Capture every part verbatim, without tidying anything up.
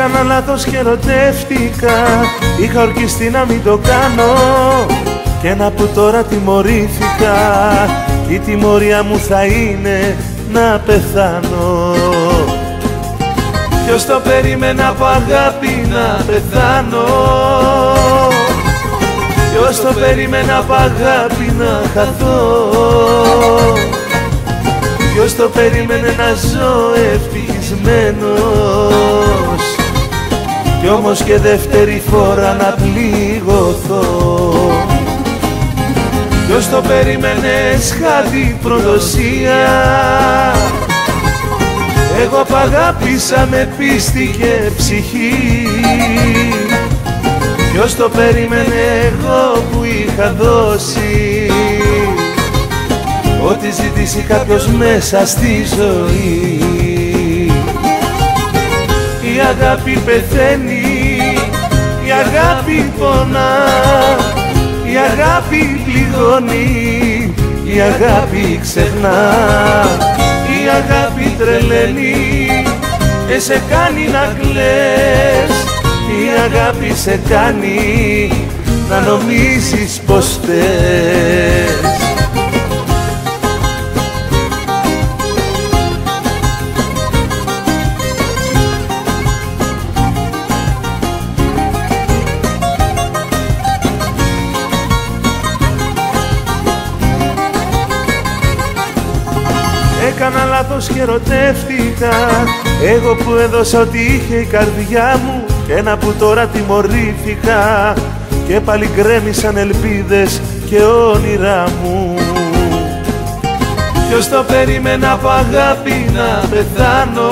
Έκανα λάθος και ερωτεύτηκα. Είχα ορκιστεί να μην το κάνω. Και να που τώρα τιμωρήθηκα. Και η τιμωρία μου θα είναι να πεθάνω. Ποιος το περίμενα από αγάπη να πεθάνω. Ποιος το περίμενα από αγάπη να χαθώ. Ποιος το περίμενε να ζω ευτυχισμένος. Κι όμως και δεύτερη φορά να πληγωθώ. Ποιος το περίμενε εσχάτη προδοσία. Εγώ απ' αγάπησα με πίστη και ψυχή. Ποιος το περίμενε εγώ που είχα δώσει ό,τι ζητήσει κάποιος μέσα στη ζωή. Η αγάπη πεθαίνει, η αγάπη πονά, η αγάπη πληγώνει, η αγάπη ξεχνά. Η αγάπη τρελαίνει και σε κάνει να κλαις. Η αγάπη σε κάνει να νομίζεις πως θες. Έκανα λάθος και ερωτεύτηκα. Εγώ που έδωσα ό,τι είχε η καρδιά μου. Και να που τώρα τιμωρήθηκα. Και πάλι γκρέμισαν ελπίδες και όνειρά μου. Ποιος το περίμενα από αγάπη να πεθάνω.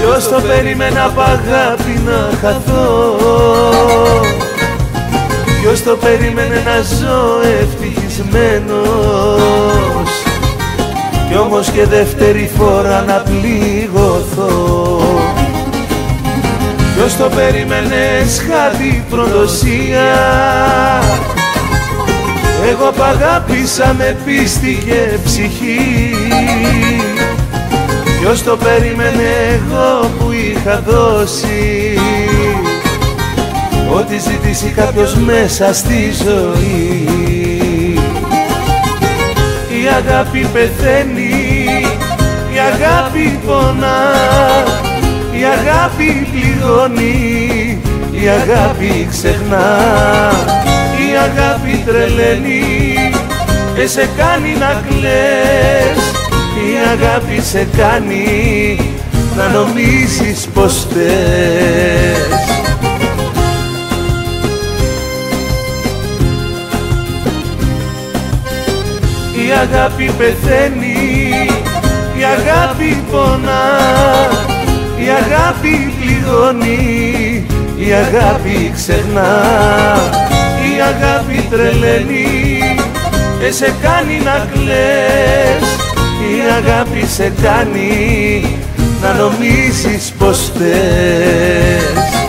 Ποιος το περίμενα από αγάπη να χαθώ. Ποιος το περίμενε να ζω ευτυχισμένος. Κι όμως και δεύτερη φορά να πληγωθώ. Ποιος το περίμενε εσχάτη προδοσία. Εγώ απ' αγάπησα με πίστη και ψυχή. Ποιος το περίμενε εγώ που είχα δώσει ό,τι ζητήσει κάποιος μέσα στη ζωή. Η αγάπη πεθαίνει, η αγάπη πονά, η αγάπη πληγώνει, η αγάπη ξεχνά. Η αγάπη τρελαίνει και σε κάνει να κλαις. Η αγάπη σε κάνει να νομίζεις πως θες. Η αγάπη πεθαίνει, η αγάπη πονά, η αγάπη πληγώνει, η αγάπη ξεχνά. Η αγάπη τρελαίνει και σε κάνει να κλαις. Η αγάπη σε κάνει να νομίζεις πως θες.